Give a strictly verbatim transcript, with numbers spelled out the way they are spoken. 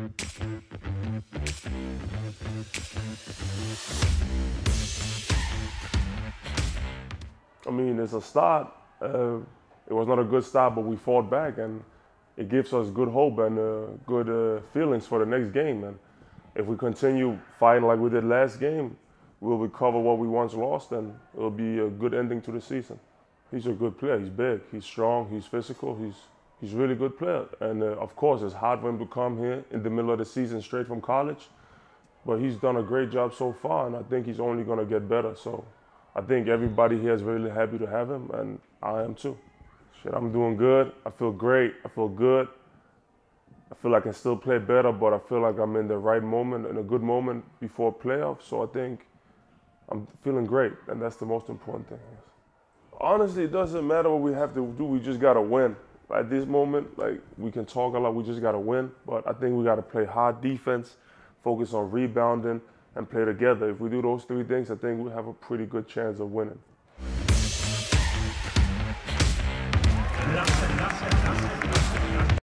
I mean, it's a start. Uh, it was not a good start, but we fought back, and it gives us good hope and uh, good uh, feelings for the next game. And if we continue fighting like we did last game, we'll recover what we once lost, and it'll be a good ending to the season. He's a good player. He's big. He's strong. He's physical. He's he's a really good player. And uh, of course, it's hard for him to come here in the middle of the season straight from college. But he's done a great job so far, and I think he's only going to get better. So I think everybody here is really happy to have him, and I am too. Shit, I'm doing good. I feel great. I feel good. I feel like I can still play better, but I feel like I'm in the right moment, in a good moment before playoffs. So I think I'm feeling great, and that's the most important thing. Honestly, it doesn't matter what we have to do. We just got to win. At this moment, like, we can talk a lot. We just got to win. But I think we got to play hard defense, focus on rebounding, and play together. If we do those three things, I think we have a pretty good chance of winning.